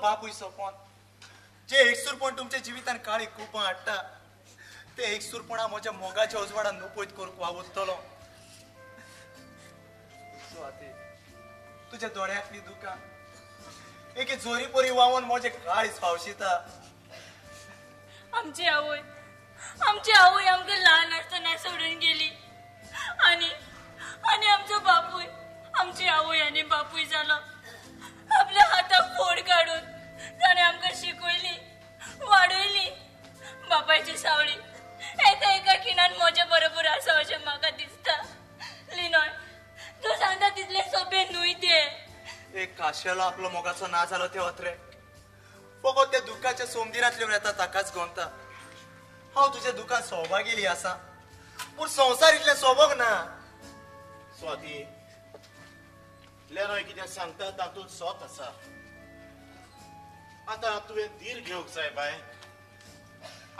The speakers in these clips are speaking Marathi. बापू सोपन जे एक सुरपण तुमचे जीवितान काळी कुपा हाडटा ते एक सुरपणा म्हज्या मोगाच्या उजवाडान नोपयत करूंक वावुरतलो स्वाती तुज्या दोळ्यांतली दुकां एके जोरी पोरी वावन म्हजे काळीस फावशिता आमची आवय आमकां ल्हान आसतना सोडून गेली आनी आनी आमचो बापूय आमची आवय आनी बापूय जालो आपल्या हाताक फोड काढून ताणे आमकां शिकवली वाडयली बापायची सावळी एका एका खिणान म्हजे बरोबर आसा अशें म्हाका दिसता लिनॉय तूं सांगता तितले सोबे न्हय ते एक काशेलो आपलो मोगाचो ना जालो ते वत्रे फकत त्या दुखाच्या सोमदिरांतल्यान येता ताकाच गोंता हांव तुज्या दुकान सौभागेली आसा पूण संवसार इतलें सोबोग ना स्वाती लेनॉय कितें सांगता तातूंत सोत आसा आतां तुवें धीर घेवंक जाय बाय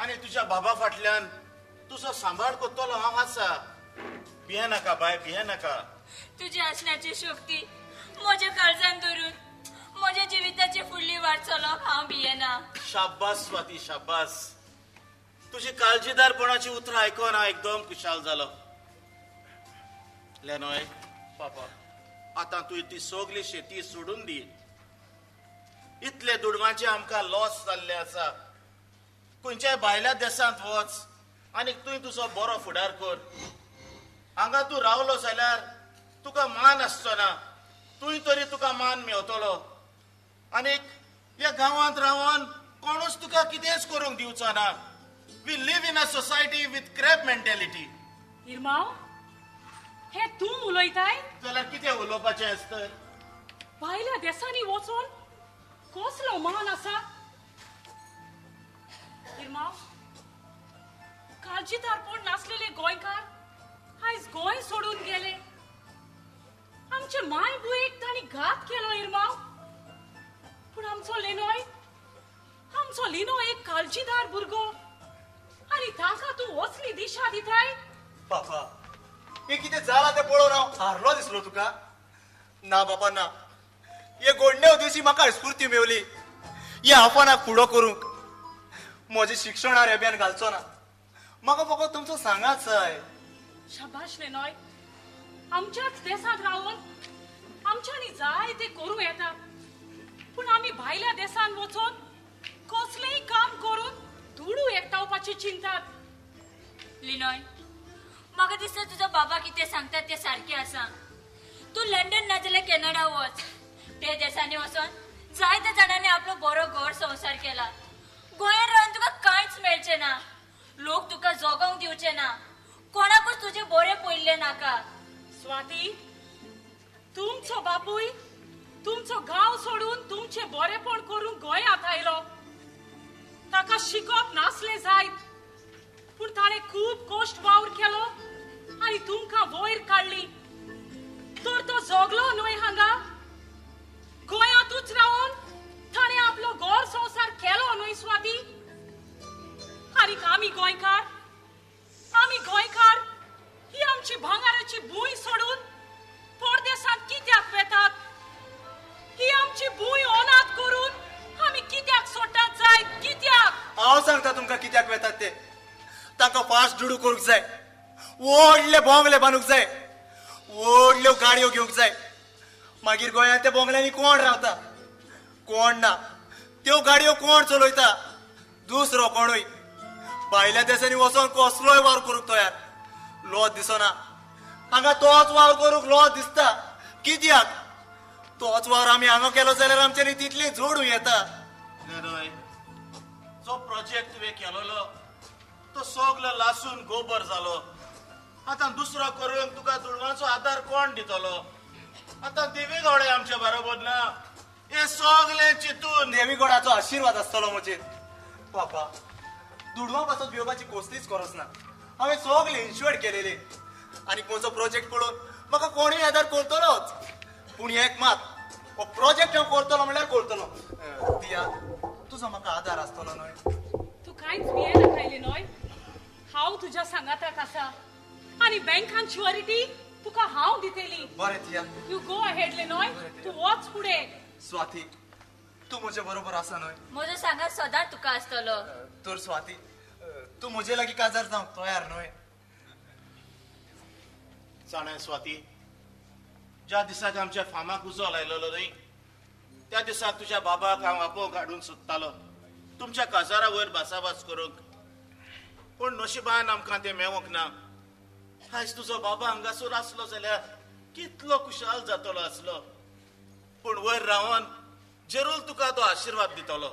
आनी तुज्या बाबा फाटल्यान तुजो सांबाळ करतलो हांव आसा भिये नाका बाय भिये नाका तुजी आसण्याची शक्ती म्हज्या काळजान धरून म्हज्या जिविताची फुडली वाट चलोवंक हांव भियेना शाब्बास स्वाती शाब्बास तुजी काळजीदारपणाची उतरां आयकून हांव एकदम खुशाल जालो लेनॉय बाबा आता तू ती सोगली शेती सोडून दी इतले दुडवांचे आमकां लॉस जाल्ले आसा खंयच्याय भायल्या देशांत वच आनी तुवें तुजो बरो फुडार कर हांगा तूं रावलो जाल्यार तुका मान आसचो ना तुवें तरी तुका मान मेळटलो आनी ह्या गांवांत रावन कोणूच तुका कितेंच करूंक दिवचो ना we live in a society with crap mentality निर्माव हे तू उलयताय जाल्यार कितें उलोवपाचें आसता भायल्या देशांनी वचून कसलो मान आसा निर्माव काळजीदारपण नासलेले गोंयकार आयज गोंय सोडून गेले आमचे मायभुंयेक तांणी घात केलो निर्माव पूण आमचो लिनॉय एक काळजीदार भुरगो आनी ताका तूं असली दिशा दिताय बाबा ये कितें जाला तें पळोवन हांव हारलो दिसलो तुका ना बाबा ना हे गोडण्या दिवशी म्हाका स्फूर्ती मेवली हे आव्हानाक फुडो करूंक म्हजें शिक्षणार रेब्यान घालचो ना म्हाका फकत तुमचो सांगाच जाय शाबाश लेनॉय आमच्याच देशांत रावून आमच्यांनी जाय तें करूं येता पूण आमी भायल्या देशांत वचून कसलेंय काम करून धुडू एकटावपाची चिंतात लिनॉय म्हाका दिसता तुजो बाबा कितें सांगता तें सारकें आसा तूं लंडन नाजाल्यार कॅनडा वच ते देशांनी वचून जायत्या जाणांनी आपलो बरो घर संवसार केला गोंयांत रावन तुका कांयच मेळचें ना लोक तुका जगोवंक दिवचे ना कोणाकूच तुजें बरें पळयल्लें नाका स्वाती तुमचो बापूय तुमचो गांव सोडून तुमचें बरेंपण करून गोंयांत आयलो ताका शिकप नासलें जायत पूण ताणें खूब कश्ट वावर केलो आनी तुमकां वयर काडली तर तो जगलो न्हय हांगा गोंयांतूच रावन ताणें आपलो घर संवसार केलो न्हय स्वाती आनी आमी गोंयकार ही आमची भांगाराची भूंय सोडून परदेसांत कित्याक वेतात ही आमची भूंय ओनाद करून आमी कित्याक सोडटात जाय कित्याक हांव सांगता तुमकां कित्याक वेतात ते तांकां फास्ट जुडू करूंक जाय व्हडले बोंगले बांदूंक जाय व्हडल्यो गाडयो घेवंक जाय मागीर गोंयांत त्या बोंगल्यांनी कोण रावता कोण ना त्यो गाडयो कोण चलयता दुसरो कोणूय भायल्या देशांनी वचोन कसलोय वावर करूंक तयार लॉज दिसना हांगा तोच वावर करूंक लॉज दिसता कित्याक तोच वार आम्ही हांगा केलो जाल्यार आमचेरी तितली जोडू येता नरोय जो प्रोजेक्ट वे केलोलो तो सगळो लासून गोबर झालो आता दुसरो करूंक तुका जुळवांचो आधार कोण दितलो आता देवी गौडे आमच्या बरोबर ना हे सगळे चितून देवी गौडाचो आशीर्वाद आसतलो म्हजे पापा दुडवा पासून वियोगाची कोस्तीच करस ना हांवें सगळे इन्शुअर केलेले आणि कोणचो प्रोजेक्ट पळोवन म्हाका कोणी आधार करतलोच पण एक मात वो प्रोजेक्ट हम करतलो म्हणल्यार करतलो दिया तुजो म्हाका आधार आसतलो न्हय तू कांयच भियेना खायली न्हय हांव तुज्या सांगाताक आसा आणि बँकान श्युअरिटी तुका हांव दितेली बरें दिया यू गो अहेड ले न्हय तू वच फुडें स्वाती तू म्हजे बरोबर आसा न्हय म्हजो सांगार सदांच तुका आसतलो तर स्वाती तू म्हजे लागी काजार जावंक तयार न्हय जाणाय स्वाती ज्या दिसाक आमच्या फामाक उजो लायलो न्ही त्या दिसाक तुझ्या बाबाक हांव आपो काडून सोदतालो तुमच्या काजारा वयर भासाभास करूंक पण नशिबान आमकां तें मेळोंक ना आयज तुजो बाबा हांगासर आसलो जाल्यार कितलो खुशाल जातलो आसलो पण वयर रावन जरूर तुका तो आशीर्वाद दितलो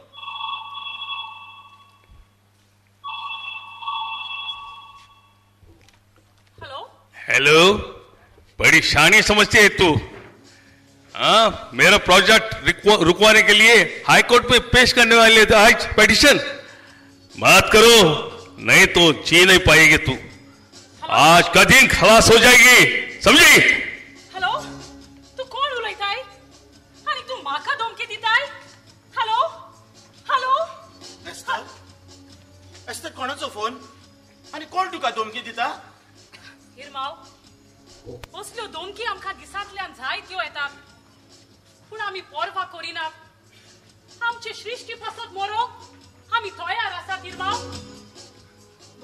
हॅलो हॅलो बड़ी शानी समझती है तू हाँ मेरा प्रोजेक्ट रुकवाने के लिए हाईकोर्ट में पेश करने वाले आज पेटिशन मत करो नहीं तो जी नहीं पाएगी तू आज का दिन खलास हो जाएगी समझी हेलो तू कौन उलैता है अरे तू माँ का धमकी देता है हेलो हेलो एस्ता एस्ता कोणाचा फोन अरे कौन तुका धमकी देता हिरमाव असल्यो धमकी आमकां दिसांतल्यान जायत्यो येतात पूण आमी पर्वा करिनात आमचे सृश्टी पासून मरोंक आमी तयार आसात हिरमाव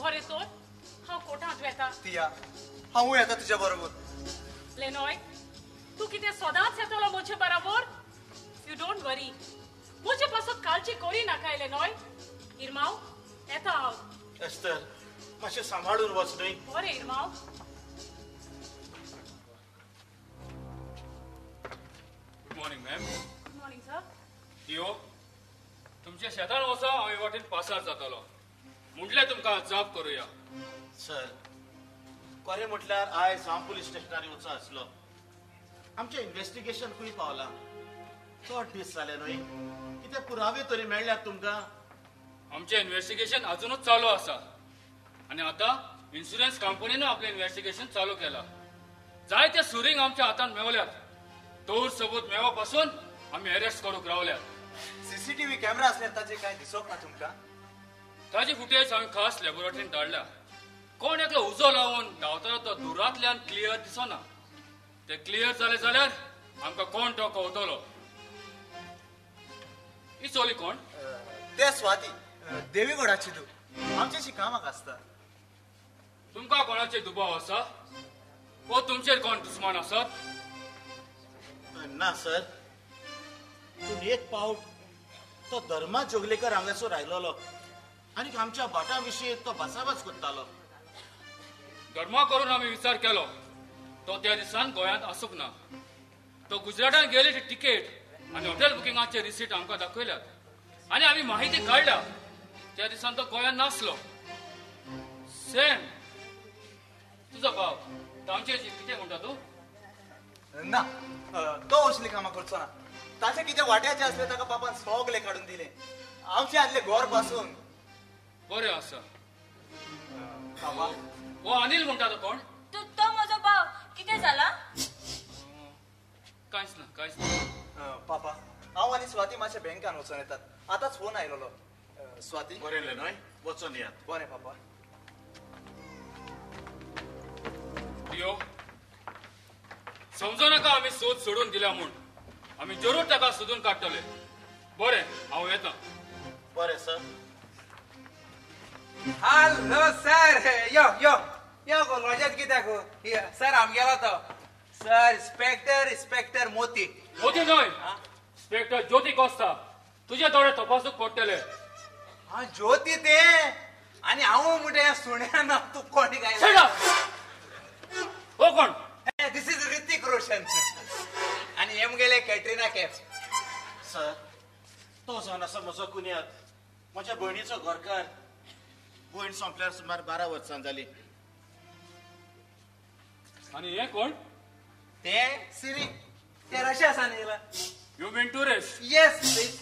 बरें तर हांव कोर्टांत येता तिया हांव येता तुज्या बरोबर लेनॉय तू कितें सदांच येतलो म्हजे बरोबर यू डोंट वरी म्हजे पासून काळजी करिनाका लेनॉय हिरमाव येता हांव एस्तर मातशें सांबाळून वच न्हय बरें हिरमाव Good morning, ma'am. Good morning, sir. Tio, तुमचे शेतान वसा हांव वाटेन पासार जातलो. म्हटल्यार तुमकां जाप करूया. सर, खरें म्हटल्यार आयज साम पुलीस स्टेशनार वचो आसलो. आमचें इन्व्हेस्टिगेशन खूंय पावलां. चड दीस जाले न्हय. कितें पुरावे तरी मेळ्ळ्यात तुमकां? आमचें इन्व्हेस्टिगेशन अजुनूच चालू आसा. आनी आतां इन्शुरन्स कंपनीन आपलें इन्व्हेस्टिगेशन चालू केलां. जायते सुरींग आमच्या हातांत मेळ्ळ्यात. तोर सबूत मेवा पासून आम्ही अरेस्ट करूक रावल्या सीसीटीव्ही कॅमेरा असले ताजे काय दिसोक ना तुमका ताजी फुटेज आम्ही खास लॅबोरेटरीन धाडल्या कोण एकलो उजो लावून धावताना तो दुरांतल्यान क्लियर दिसोना ते क्लियर झाले जाल्यार आमकां कोण तो कवतलो ही चोली कोण ते स्वाती देवी गडाची तू आमच्याशी कामाक आसता तुमका कोणाचे दुबाव आसा वो तुमचेर कोण दुस्मान आसत ना सर पूण एक पावट तो धर्मा जोगलेकर हांगासर आयलोलो आनी आमच्या भाटा विशीं तो भासाभास करतालो धर्मा करून आमी विचार केलो तो त्या दिसान गोंयांत आसूंक ना तो गुजरातान गेली ती तिकेट आनी हॉटेल बुकिंगाचे रिसीट आमकां दाखयल्यात आनी आमी माहिती काडल्या त्या दिसान तो गोंयांत नासलो सेम तुजो भाव तांचे कितें म्हणटा तूं ना तो असली कामां करचो ना ताचे कितें वाट्याचें आसलें ताका बापान सगळें काडून दिलें आमचें आदलें घर पासून बरें आसा बाबा हो अनिल म्हणटा तो कोण तो म्हजो भाव कितें जाला कांयच ना पापा हांव आनी स्वाती मातशे बँकान वचून येतात आतांच फोन आयलोलो स्वाती बरयलें न्हय वचून येयात बरें पापा यो समजो नाका आम्ही सोद सोडून दिला म्हणून आम्ही जरूर ताका सोदून काढतले बरे हांव येता बरे सर हॅलो सर यो यो यो गो लॉजात कित्याक सर आम गेलो तो सर इन्स्पेक्टर इन्स्पेक्टर मोती मोती न्हय इन्स्पेक्टर ज्योती कोस्ता तुझे दोळे तपासूक पडटले हा ज्योती ते आणि हांव म्हटलें सुण्या ना तू कोणी काय हो कोण This is Hrithik Roshan. And नियमगेले कैटरीना कैफ सर तो जाना सर मजो कुनिया माझ्या बहिणीचं घरकार बहीण संपल्यावर सुमार 12 वर्षां झाली आणि हे कोण ते सिरी ते रशिया सानेला यू वेंटुरेस यस प्लीज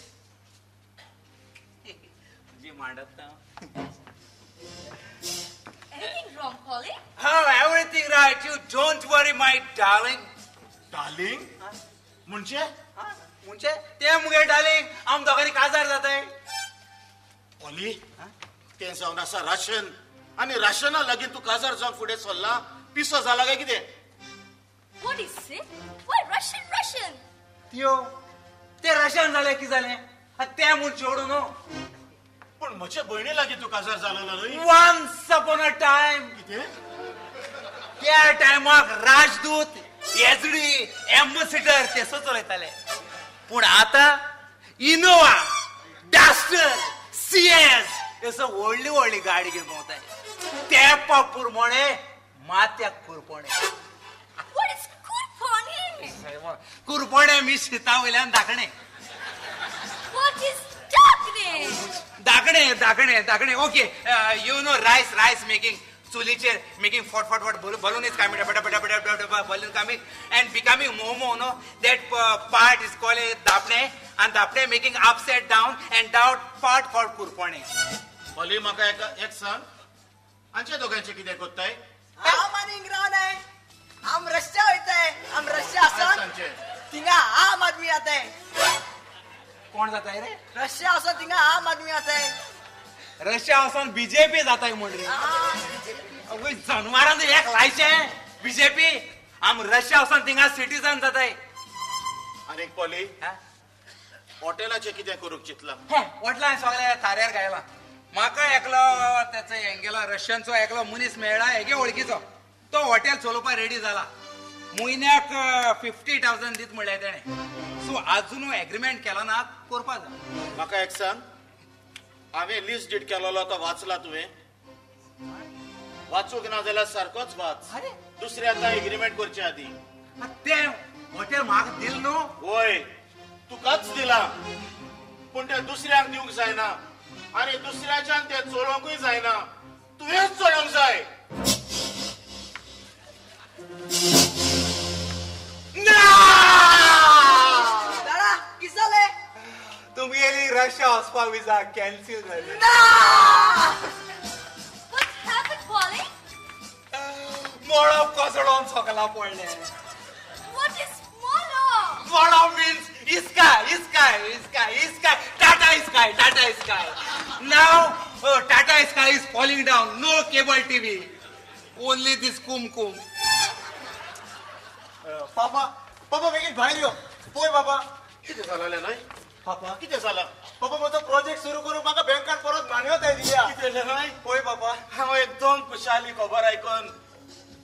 जी मांडता Anything wrong, Polly? Oh, everything right. You don't worry, my darling. Darling? Munche? Huh? Munche? Tell me, darling. I'm going to Kazar today. Polly? Huh? Can't say that I'm Russian. I mean, Russian. I like it to Kazar. Junk food is all la. Piece of zalaga kide. What is it? Why Russian? Russian? Tio, the Russian zalaki zale. Hatta munche oru no. पण मचे बहिणी लागे तू काजार झालेला नाही वन्स अपॉन अ टाइम किते त्या टाइमाक राजदूत एजडी एम्बेसिडर ते सोचलेताले पण आता इनोवा डस्टर सीएस एसो ओळली ओळली गाडी घेऊन होता ते पापूर म्हणे मात्या कुरपणे व्हाट इज कुरपणे कुरपणे मी शितावल्यान दाखणे what is Dakne, dakne, dakne. Okay, you know rice making, chuliche making fort balloon is coming, balloon coming and becoming momo. No, that part is called dapne and dapne making upside down and down part called kurpone. Bali maka ek sir, anche doganche kide kotta hai? Hum aning round hai, hum Russia hota hai, hum Russia san. Tinga hum aadmi aata hai. कौन जाता है रे रशिया आसन तिंगा आम आदमी आता है रशिया आसन बीजेपी जाता है मुंडरी वो जानवरों ने एक लाइच है बीजेपी हम रशिया आसन तिंगा सिटीजन जाता है अरे पॉली होटल अच्छे किधर को रुक चितला है होटल है स्वागले थारेर गया ला माका एकलो तेरे एंगेला रशियन सो एकलो मुनिस मेड़ा एके ओळखी सो तो होटल चलो पर रेडी जाला मुइनाक 50,000 दित मिले थे ने सो आजुनो एग्रीमेंट केला ना कोरपा जा मका एक सांग आवे लिस्ट डिड केलाला तो वाचला तुवे वाचूक ना झाला सारखोच वाच अरे दुसरे आता एग्रीमेंट करचे आधी ते हॉटेल माग दिल नो होय तुकाच दिला पण ते दुसऱ्याक दिऊक जायना आणि दुसऱ्याच्यान ते चोळोंकय जायना तुवेच चोळोंक जाय Russia Ospa visa cancelled. No! What happened, Polly? Molov Kosadon Sokala Polne. What is Molov? Molov means Iska. Tata Sky. Now, Tata Sky is falling down. No cable TV. Only this Kum. Papa, make it bhai lyo. Poi, Papa. Kite sala le nai? Papa, kite sala. पापा मैं तो प्रोजेक्ट शुरू करूं माका बैंक कार्ड परत बांगो दे दिया कितेले नाही होय पापा हांव एकदम खुशाली खबर आयकन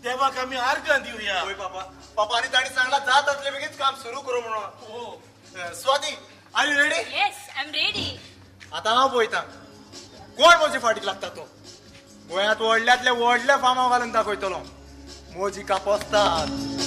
देवा कामी हारकन दिवया होय पापा पापानी ताणी सांगला जात असले बेगीच काम सुरू करू म्हणून हो Swati are you ready yes I am ready आता हांव बोलता कोण मोजी फाटीक लागता तो गोयात वडल्यातले वडले फामाव घालून दाखयतलो मोजी कापसतात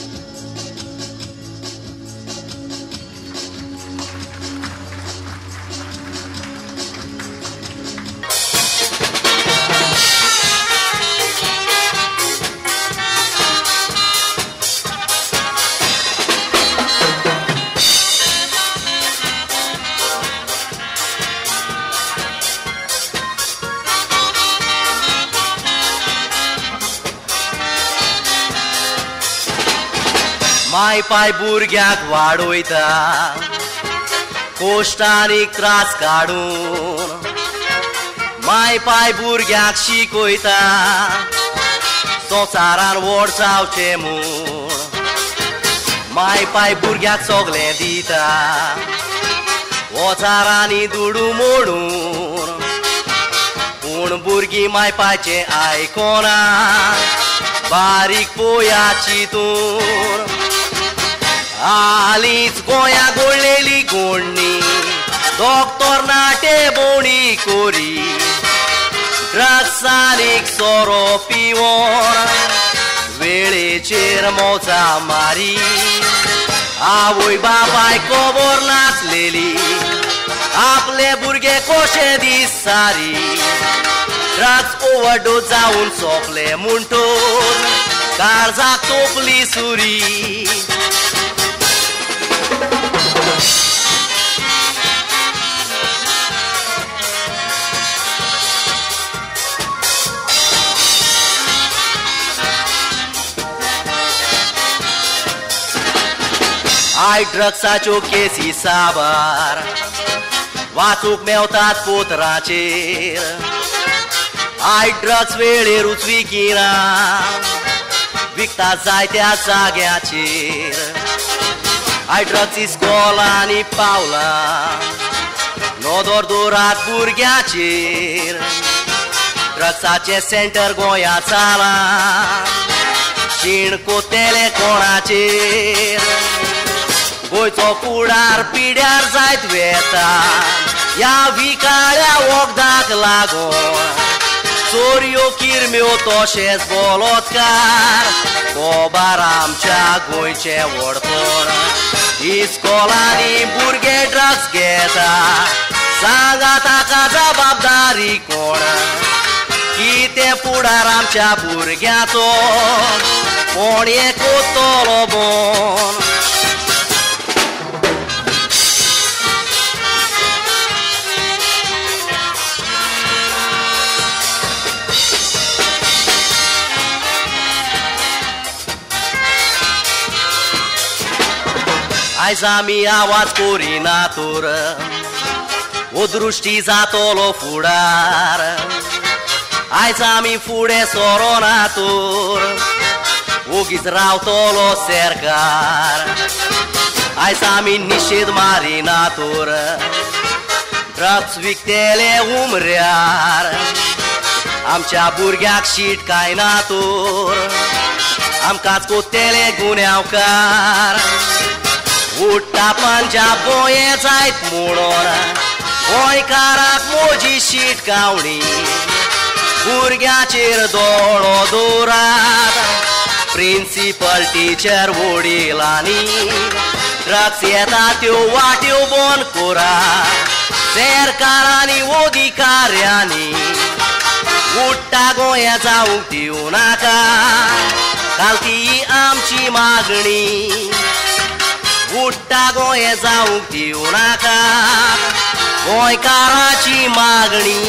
माय पाय भुरग्याक वाडोयता कोष्टानी त्रास काडून माय पाय भुरग्याक शिकोयता संवसारान व्हड जावचें म्हूण माय पाय भुरग्याक सगळें दिता ओचारांनी दुडू मोडून पूण भुरगीं माय पायचें आयकना बारीक पोयाची तूर आलीच गोया गोळलेली गोडणी डॉक्टर नाटे बोणी कोरी ड्रग्सानीक सोरो पिवोन वेळेचेर मोजा मारी Avoy babay kovornas leli Aple burge koşe di sari Drugs overdoza un sople muntor Karzak topli suri Ai drăgsaciu chesii sabar Vațuc meu tat potracer Ai drăgs vele ruțvi ghira Victa zaitea zagea cer Ai drăgsi scolani paula Nodor durat burghea cer Drăgsace center goia țala Și-n cotele cona cer Goițo curar pidear zait veta Ia vicarea oc dac lago Sorio kirmi o toșez bolotcar Cobaram cea goice ortor Iscolani burghe drags gheta Sangata ca zabab daricor Chite pudaram cea burghea ton Ponie cu tolobon Aizami awas curinatur Udruști zatolo furar Aizami fure soronatur Ughiz rautolo sercar Aizami nișid marinatur Drăps victele umrear Am cea burgheac și cainatur Am cascutele guneau car Utta Punjab boye zait mudora Boy karak moji shit kauni Burgya chir dolo durat Principal teacher udilani Drugs yetat yo what you bon kura Serkarani ogi karyani Utta goye zaukti unaka Kalti amchi magni Utta goye zaukti unaka Goy Karachi magni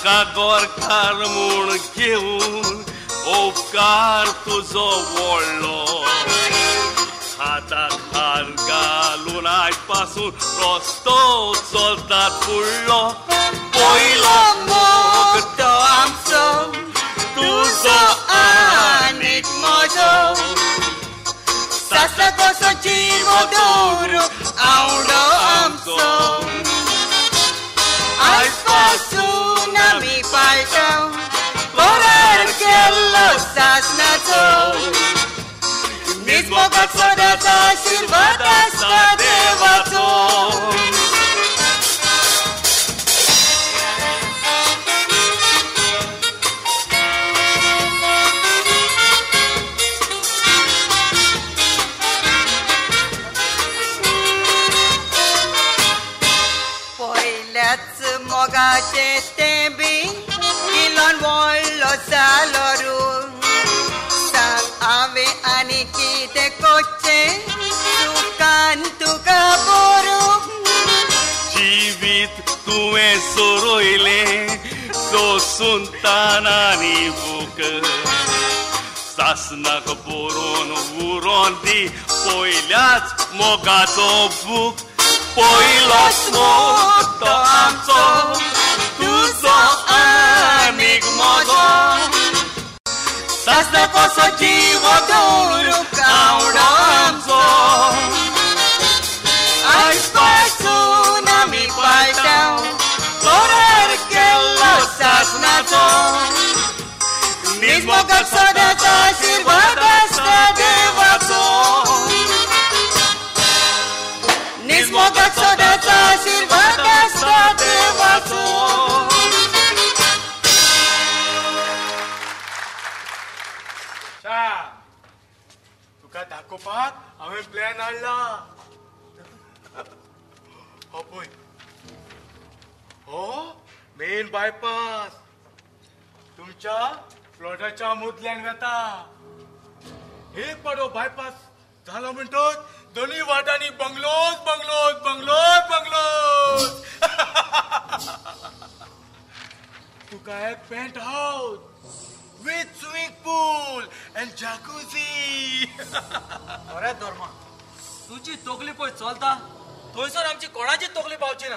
Ախագոր կարմուն գեուն Ով կարտուզով ոլոր Հատակար գալուն այդ պասուն Հոստոց սոլտատ պուլով Բոյլով մոգտո ամսով Դուզո անիտ մոդով Սասակոսո չիմոդորով Աուրո ամսով Sunami palto, porque los asnato, mismo calzoneta silbata está de batón. Te vi y lo vuelo salorú San ave aniki de coche tu canto caporú Chivit tu es oroile sosuntanani buca Sasna poron urondi poilat mogato buc Poilos moto amto, tuzo amig moto Sasna koso jivo duru kauro amto Ay spasunami paltao, korar que los asnato Mismo calzoneta silbata está de batón Mismo calzoneta silbata está de batón Shah, तुका दाखोवपाक हांवें प्लॅन हाडला हो पळय हो मेन बायपास तुमच्या फ्लॉटाच्या मुदल्यान वता एक पाडो बायपास झाला म्हणटोच दोन्ही वाटांनी बंगलोज बंगलोज बंगलोज बंगलोज तुका एक penthouse with swimming pool and jacuzzi बरे धर्मा तुझी तोगली पळय चलता थंयसर आमची कोणाची तोगली पावची ना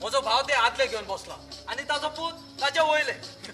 म्हजो भाव ते आदले घेवन बसला आनी ताजो पूत ताजे वयले